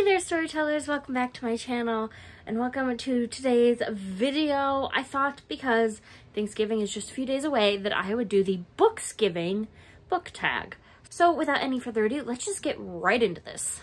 Hey there, storytellers, welcome back to my channel and welcome to today's video. I thought, because Thanksgiving is just a few days away, that I would do the Booksgiving book tag. So without any further ado, let's just get right into this.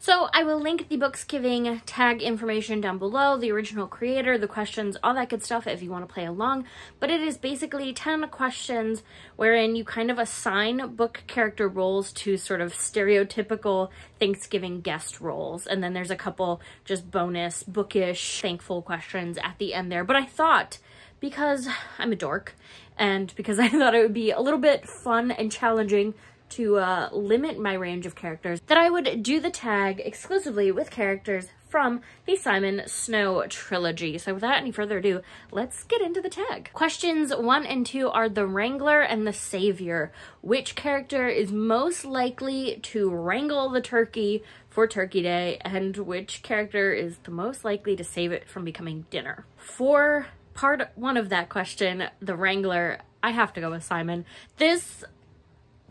So I will link the Booksgiving tag information down below, the original creator, the questions, all that good stuff if you want to play along. But it is basically 10 questions wherein you kind of assign book character roles to sort of stereotypical Thanksgiving guest roles. And then there's a couple just bonus, bookish, thankful questions at the end there. But I thought, because I'm a dork and because I thought it would be a little bit fun and challenging to limit my range of characters, that I would do the tag exclusively with characters from the Simon Snow trilogy. So without any further ado, let's get into the tag. Questions 1 and 2 are the Wrangler and the Savior. Which character is most likely to wrangle the turkey for Turkey Day, and which character is the most likely to save it from becoming dinner? For part 1 of that question, the Wrangler, I have to go with Simon. This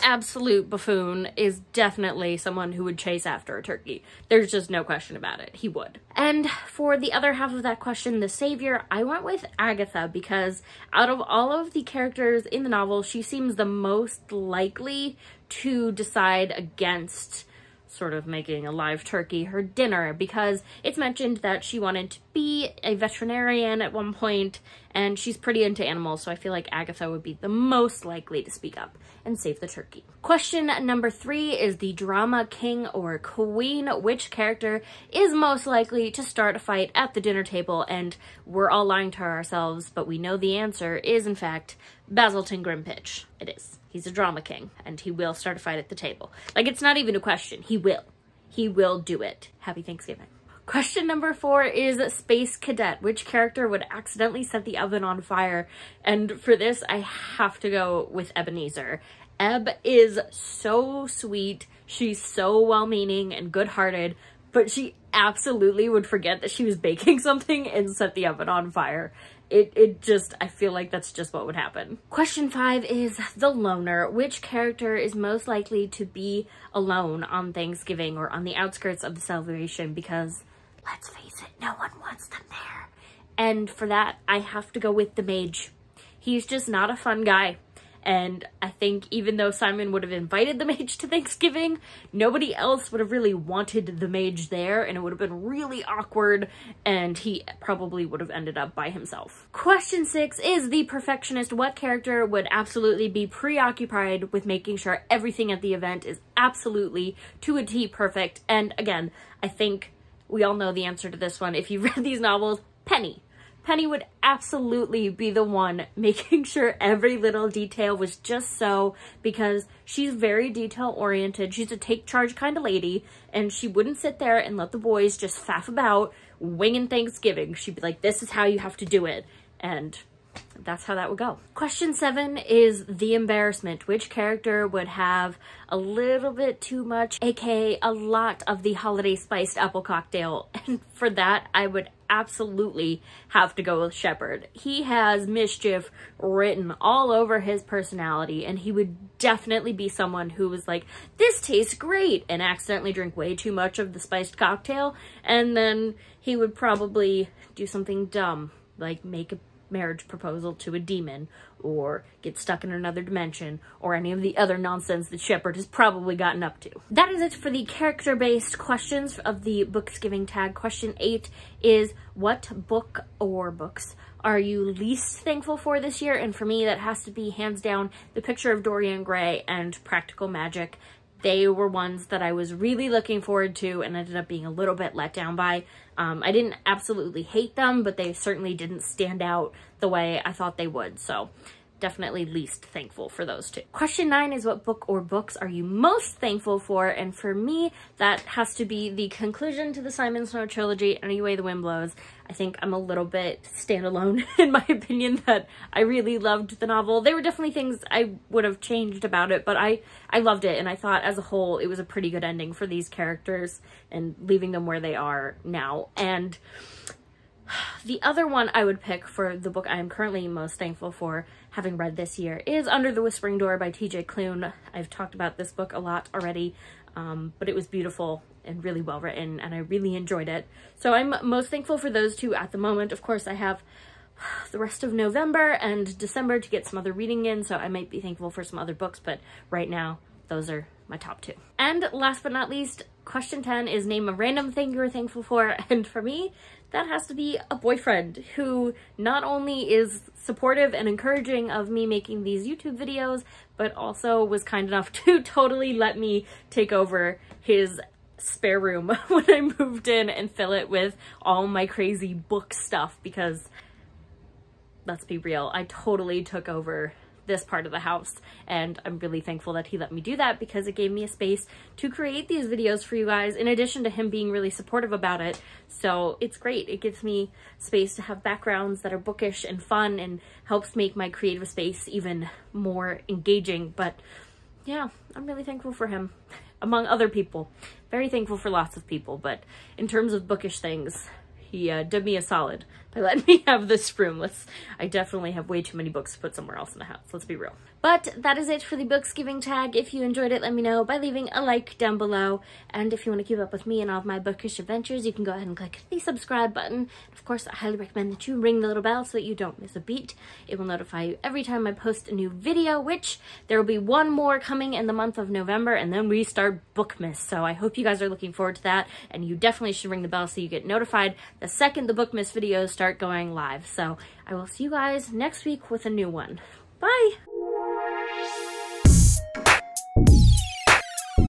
absolute buffoon is definitely someone who would chase after a turkey. There's just no question about it. He would. And for the other half of that question, the Savior, I went with Agatha because out of all of the characters in the novel, she seems the most likely to decide against sort of making a live turkey her dinner, because it's mentioned that she wanted to be a veterinarian at one point, and she's pretty into animals, so I feel like Agatha would be the most likely to speak up and save the turkey. Question number 3 is the Drama King or Queen. Which character is most likely to start a fight at the dinner table? And we're all lying to ourselves, but we know the answer is, in fact, Basilton Grimpitch. It is. He's a drama king, and he will start a fight at the table. Like, it's not even a question. He will. He will do it. Happy Thanksgiving. Question number 4 is Space Cadet. Which character would accidentally set the oven on fire? And for this, I have to go with Ebenezer. Eb is so sweet. She's so well-meaning and good-hearted, but she absolutely would forget that she was baking something and set the oven on fire. It just, I feel like that's just what would happen. Question 5 is the Loner. Which character is most likely to be alone on Thanksgiving or on the outskirts of the celebration? Because, let's face it, no one wants them there. And for that, I have to go with the Mage. He's just not a fun guy. And I think even though Simon would have invited the Mage to Thanksgiving, nobody else would have really wanted the Mage there, and it would have been really awkward, and he probably would have ended up by himself. Question 6 is the Perfectionist. What character would absolutely be preoccupied with making sure everything at the event is absolutely to a T perfect? And again, I think we all know the answer to this one. If you've read these novels, Penny. Penny would absolutely be the one making sure every little detail was just so, because she's very detail-oriented. She's a take-charge kind of lady, and she wouldn't sit there and let the boys just faff about winging Thanksgiving. She'd be like, this is how you have to do it, and that's how that would go. Question 7 is the Embarrassment. Which character would have a little bit too much, aka a lot of the holiday spiced apple cocktail? And for that, I would absolutely have to go with Shepard. He has mischief written all over his personality, and he would definitely be someone who was like, this tastes great, and accidentally drink way too much of the spiced cocktail, and then he would probably do something dumb, like make a marriage proposal to a demon, or get stuck in another dimension, or any of the other nonsense that Shepard has probably gotten up to. That is it for the character-based questions of the Booksgiving tag. Question 8 is, what book or books are you least thankful for this year? And for me, that has to be, hands down, The Picture of Dorian Gray and Practical Magic. They were ones that I was really looking forward to and ended up being a little bit let down by. I didn't absolutely hate them, but they certainly didn't stand out the way I thought they would. So definitely least thankful for those two. Question 9 is, what book or books are you most thankful for? And for me, that has to be the conclusion to the Simon Snow trilogy, Any Way the Wind Blows. I think I'm a little bit standalone in my opinion that I really loved the novel. There were definitely things I would have changed about it, but I loved it, and I thought as a whole it was a pretty good ending for these characters and leaving them where they are now. And The other one I would pick for the book I am currently most thankful for having read this year is Under the Whispering Door by T.J. Klune. I've talked about this book a lot already, but it was beautiful and really well written, and I really enjoyed it. So I'm most thankful for those two at the moment. Of course, I have the rest of November and December to get some other reading in, so I might be thankful for some other books, but right now, those are my top two. And last but not least, question 10 is name a random thing you're thankful for. And for me, that has to be a boyfriend who not only is supportive and encouraging of me making these YouTube videos, but also was kind enough to totally let me take over his spare room when I moved in and fill it with all my crazy book stuff, because let's be real, I totally took over this part of the house, and I'm really thankful that he let me do that because it gave me a space to create these videos for you guys, in addition to him being really supportive about it. So it's great. It gives me space to have backgrounds that are bookish and fun and helps make my creative space even more engaging. But yeah, I'm really thankful for him, among other people. Very thankful for lots of people, but in terms of bookish things, he did me a solid by letting me have this room. I definitely have way too many books to put somewhere else in the house, let's be real. But that is it for the Booksgiving tag. If you enjoyed it, let me know by leaving a like down below. And if you want to keep up with me and all of my bookish adventures, you can go ahead and click the subscribe button. Of course, I highly recommend that you ring the little bell so that you don't miss a beat. It will notify you every time I post a new video, which there will be one more coming in the month of November, and then we start Bookmas. So I hope you guys are looking forward to that, and you definitely should ring the bell so you get notified the second the Bookmas videos start going live. So I will see you guys next week with a new one. Bye!